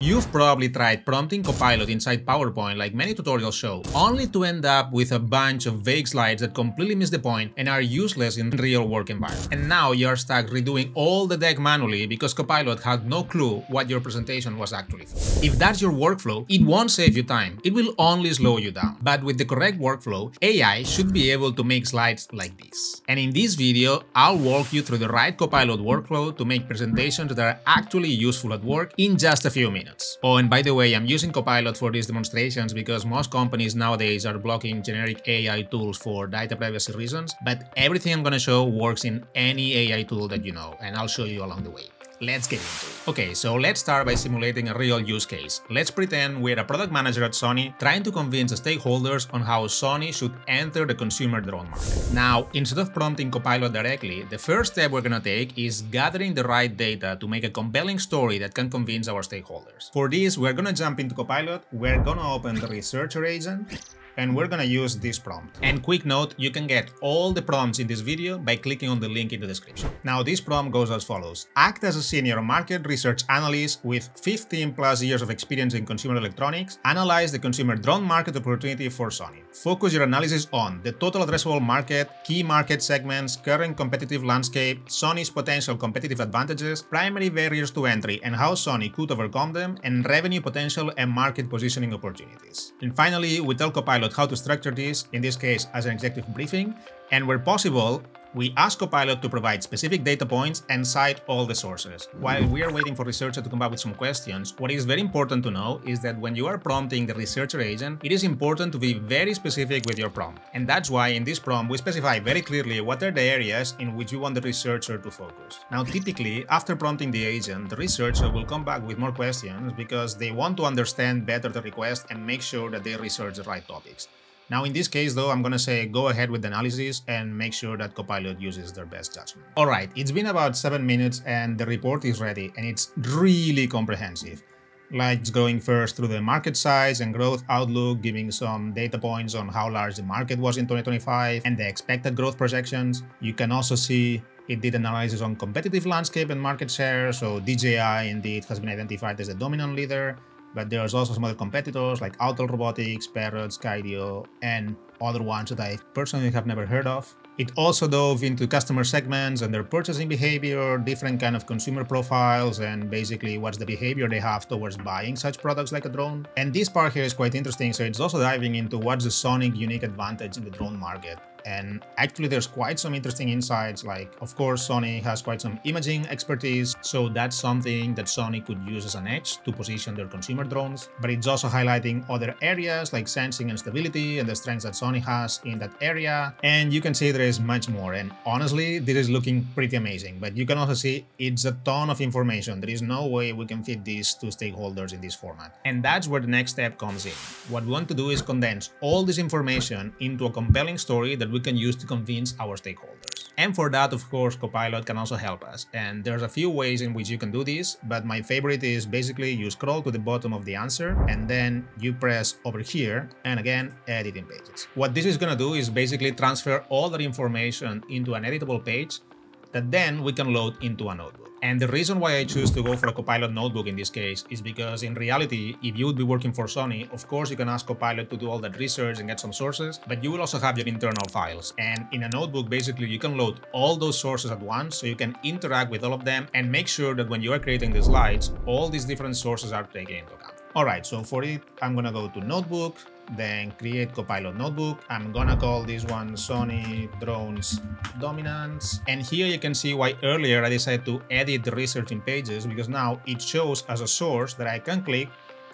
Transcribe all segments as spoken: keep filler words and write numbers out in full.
You've probably tried prompting Copilot inside PowerPoint like many tutorials show, only to end up with a bunch of vague slides that completely miss the point and are useless in real work environment. And now you're stuck redoing all the deck manually because Copilot had no clue what your presentation was actually for. If that's your workflow, it won't save you time, it will only slow you down. But with the correct workflow, A I should be able to make slides like this. And in this video, I'll walk you through the right Copilot workflow to make presentations that are actually useful at work in just a few minutes. Oh, and by the way, I'm using Copilot for these demonstrations because most companies nowadays are blocking generic A I tools for data privacy reasons, but everything I'm gonna show works in any A I tool that you know, and I'll show you along the way. Let's get into it. Okay, so let's start by simulating a real use case. Let's pretend we're a product manager at Sony trying to convince stakeholders on how Sony should enter the consumer drone market. Now, instead of prompting Copilot directly, the first step we're gonna take is gathering the right data to make a compelling story that can convince our stakeholders. For this, we're gonna jump into Copilot, we're gonna open the researcher agent, and we're gonna use this prompt. And quick note, you can get all the prompts in this video by clicking on the link in the description. Now, this prompt goes as follows. Act as a senior market research analyst with fifteen plus years of experience in consumer electronics. Analyze the consumer drone market opportunity for Sony. Focus your analysis on the total addressable market, key market segments, current competitive landscape, Sony's potential competitive advantages, primary barriers to entry and how Sony could overcome them, and revenue potential and market positioning opportunities. And finally, we tell Copilot how to structure this, in this case as an executive briefing, and where possible, we ask Copilot to provide specific data points and cite all the sources. While we are waiting for researcher to come up with some questions, what is very important to know is that when you are prompting the researcher agent, it is important to be very specific with your prompt. And that's why in this prompt we specify very clearly what are the areas in which you want the researcher to focus. Now, typically, after prompting the agent, the researcher will come back with more questions because they want to understand better the request and make sure that they research the right topics. Now, in this case though, I'm gonna say go ahead with the analysis and make sure that Copilot uses their best judgment. Alright, it's been about seven minutes and the report is ready, and it's really comprehensive. Like, it's going first through the market size and growth outlook, giving some data points on how large the market was in twenty twenty-five and the expected growth projections. You can also see it did analysis on competitive landscape and market share, so D J I indeed has been identified as the dominant leader. But there's also some other competitors like Autel Robotics, Parrot, Skydio, and other ones that I personally have never heard of. It also dove into customer segments and their purchasing behavior, different kind of consumer profiles, and basically what's the behavior they have towards buying such products like a drone. And this part here is quite interesting, so it's also diving into what's the Sonic unique advantage in the drone market. And actually there's quite some interesting insights, like of course Sony has quite some imaging expertise, so that's something that Sony could use as an edge to position their consumer drones. But it's also highlighting other areas like sensing and stability and the strengths that Sony has in that area. And you can see there is much more, and honestly this is looking pretty amazing. But you can also see it's a ton of information. There is no way we can fit these to stakeholders in this format. And that's where the next step comes in. What we want to do is condense all this information into a compelling story that we can use to convince our stakeholders. And for that, of course, Copilot can also help us. And there's a few ways in which you can do this, but my favorite is basically you scroll to the bottom of the answer and then you press over here and again, edit in pages. What this is gonna do is basically transfer all that information into an editable page that then we can load into a notebook. And the reason why I choose to go for a Copilot notebook in this case is because in reality, if you would be working for Sony, of course you can ask Copilot to do all that research and get some sources, but you will also have your internal files. And in a notebook, basically you can load all those sources at once, so you can interact with all of them and make sure that when you are creating the slides, all these different sources are taken into account. All right, so for it, I'm gonna go to notebook, then create Copilot notebook. I'm gonna call this one Sony Drones Dominance. And here you can see why earlier I decided to edit the research in pages, because now it shows as a source that I can click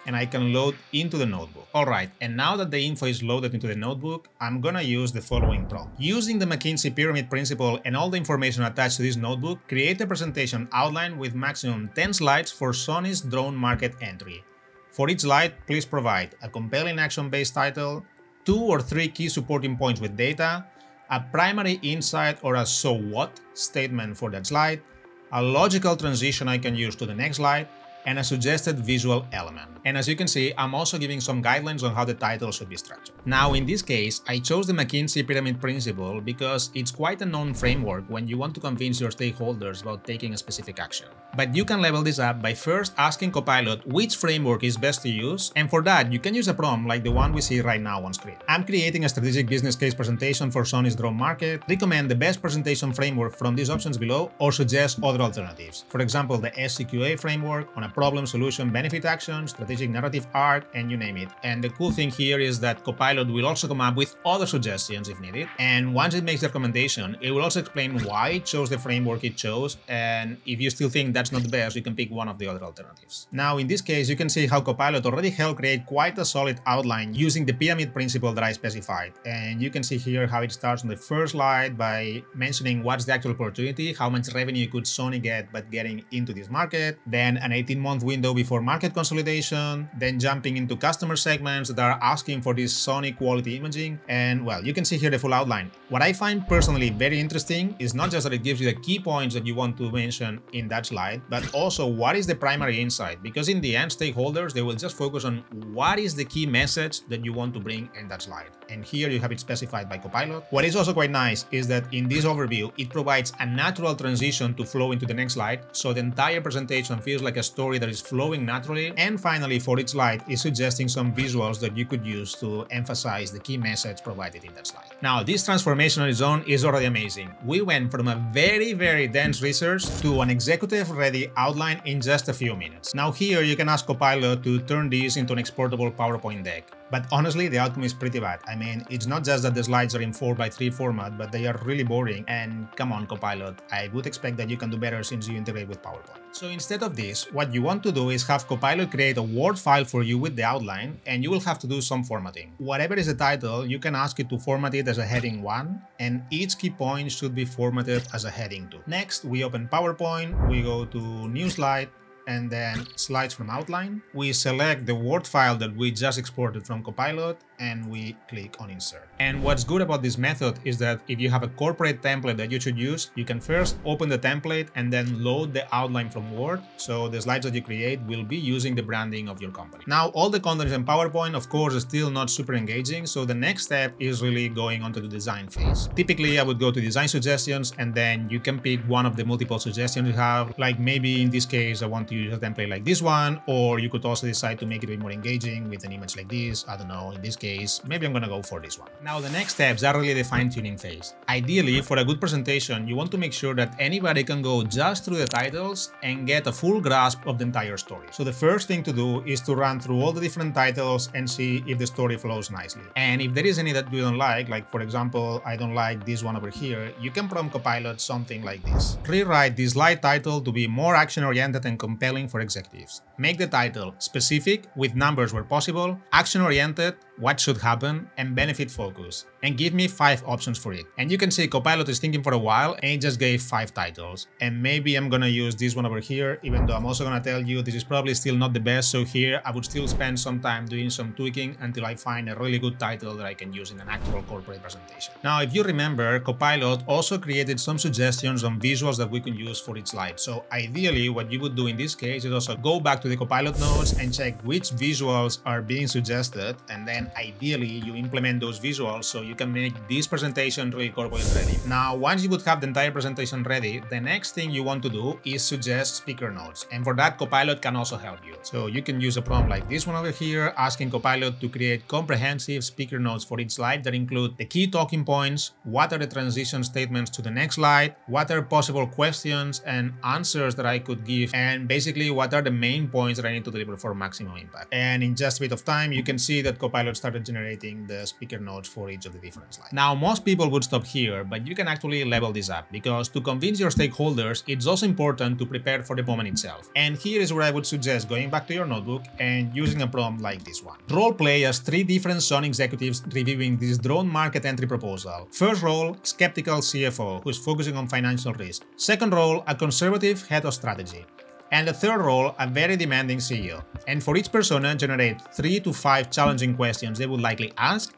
and I can load into the notebook. All right, and now that the info is loaded into the notebook, I'm gonna use the following prompt. Using the McKinsey Pyramid Principle and all the information attached to this notebook, create a presentation outline with maximum ten slides for Sony's drone market entry. For each slide, please provide a compelling action-based title, two or three key supporting points with data, a primary insight or a so what statement for that slide, a logical transition I can use to the next slide, and a suggested visual element. And as you can see, I'm also giving some guidelines on how the title should be structured. Now, in this case, I chose the McKinsey Pyramid Principle because it's quite a known framework when you want to convince your stakeholders about taking a specific action. But you can level this up by first asking Copilot which framework is best to use, and for that you can use a prompt like the one we see right now on screen. I'm creating a strategic business case presentation for Sony's drone market, recommend the best presentation framework from these options below, or suggest other alternatives. For example, the S C Q A framework on a problem, solution, benefit action, strategic narrative arc, and you name it. And the cool thing here is that Copilot will also come up with other suggestions if needed, and once it makes the recommendation, it will also explain why it chose the framework it chose, and if you still think that's not the best, you can pick one of the other alternatives. Now, in this case, you can see how Copilot already helped create quite a solid outline using the pyramid principle that I specified, and you can see here how it starts on the first slide by mentioning what's the actual opportunity, how much revenue could Sony get by getting into this market, then an eighteen month window before market consolidation, then jumping into customer segments that are asking for this Sony quality imaging, and well, you can see here the full outline. What I find personally very interesting is not just that it gives you the key points that you want to mention in that slide, but also what is the primary insight, because in the end stakeholders, they will just focus on what is the key message that you want to bring in that slide. And here you have it specified by Copilot. What is also quite nice is that in this overview, it provides a natural transition to flow into the next slide, so the entire presentation feels like a story that is flowing naturally. And finally, for each slide, it's suggesting some visuals that you could use to emphasize the key message provided in that slide. Now, this transformational zone is already amazing. We went from a very, very dense research to an executive-ready outline in just a few minutes. Now here, you can ask Copilot to turn this into an exportable PowerPoint deck. But honestly, the outcome is pretty bad. I mean, it's not just that the slides are in four by three format, but they are really boring. And come on, Copilot, I would expect that you can do better since you integrate with PowerPoint. So instead of this, what you want to do is have Copilot create a Word file for you with the outline, and you will have to do some formatting. Whatever is the title, you can ask it to format it as a heading one, and each key point should be formatted as a heading two. Next, we open PowerPoint, we go to New Slide, and then Slides from Outline. We select the Word file that we just exported from Copilot, and we click on Insert. And what's good about this method is that if you have a corporate template that you should use, you can first open the template and then load the outline from Word, so the slides that you create will be using the branding of your company. Now, all the content in PowerPoint, of course, is still not super engaging, so the next step is really going on to the design phase. Typically, I would go to design suggestions, and then you can pick one of the multiple suggestions you have, like maybe in this case, I want to use a template like this one, or you could also decide to make it a bit more engaging with an image like this. I don't know, in this case, maybe I'm gonna go for this one. Now, the next steps are really the fine-tuning phase. Ideally, for a good presentation, you want to make sure that anybody can go just through the titles and get a full grasp of the entire story. So the first thing to do is to run through all the different titles and see if the story flows nicely. And if there is any that you don't like, like for example, I don't like this one over here, you can prompt Copilot something like this. Rewrite this slide title to be more action-oriented and compelling for executives. Make the title specific with numbers where possible, action-oriented, what should happen, and benefit focus, and give me five options for it. And you can see Copilot is thinking for a while, and it just gave five titles. And maybe I'm gonna use this one over here, even though I'm also gonna tell you this is probably still not the best, so here I would still spend some time doing some tweaking until I find a really good title that I can use in an actual corporate presentation. Now, if you remember, Copilot also created some suggestions on visuals that we can use for each slide. So ideally, what you would do in this case is also go back to the Copilot notes and check which visuals are being suggested, and then ideally you implement those visuals so you can make this presentation really corporate ready. Now, once you would have the entire presentation ready, the next thing you want to do is suggest speaker notes, and for that Copilot can also help you. So you can use a prompt like this one over here, asking Copilot to create comprehensive speaker notes for each slide that include the key talking points, what are the transition statements to the next slide, what are possible questions and answers that I could give, and basically Basically, what are the main points that I need to deliver for maximum impact. And in just a bit of time, you can see that Copilot started generating the speaker notes for each of the different slides. Now, most people would stop here, but you can actually level this up, because to convince your stakeholders, it's also important to prepare for the moment itself. And here is where I would suggest going back to your notebook and using a prompt like this one. Role play as three different Sony executives reviewing this drone market entry proposal. First role, skeptical C F O, who's focusing on financial risk. Second role, a conservative head of strategy. And the third role, a very demanding C E O. And for each persona, generate three to five challenging questions they would likely ask,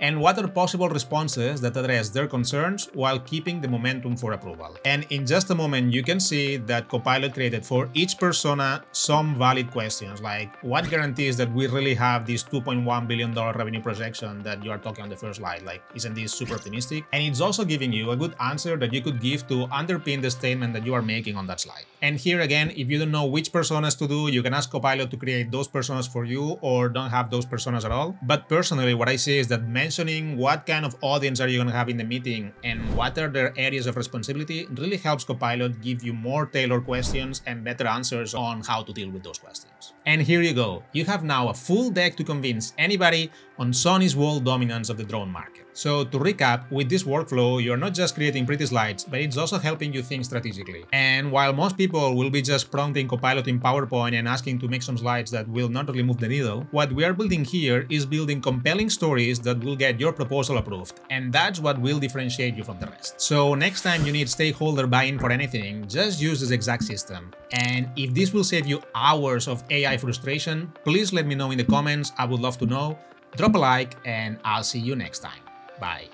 and what are possible responses that address their concerns while keeping the momentum for approval. And in just a moment, you can see that Copilot created for each persona some valid questions, like what guarantees that we really have this two point one billion dollar revenue projection that you are talking on the first slide? Like, isn't this super optimistic? And it's also giving you a good answer that you could give to underpin the statement that you are making on that slide. And here again, if you don't know which personas to do, you can ask Copilot to create those personas for you, or don't have those personas at all. But personally, what I see is that mentioning what kind of audience are you going to have in the meeting and what are their areas of responsibility really helps Copilot give you more tailored questions and better answers on how to deal with those questions. And here you go. You have now a full deck to convince anybody on Sony's world dominance of the drone market. So to recap, with this workflow, you're not just creating pretty slides, but it's also helping you think strategically. And while most people will be just prompting Copilot in PowerPoint and asking to make some slides that will not really move the needle, what we are building here is building compelling stories that will get your proposal approved. And that's what will differentiate you from the rest. So next time you need stakeholder buy-in for anything, just use this exact system. And if this will save you hours of A I frustration, please let me know in the comments. I would love to know. Drop a like, and I'll see you next time. Bye.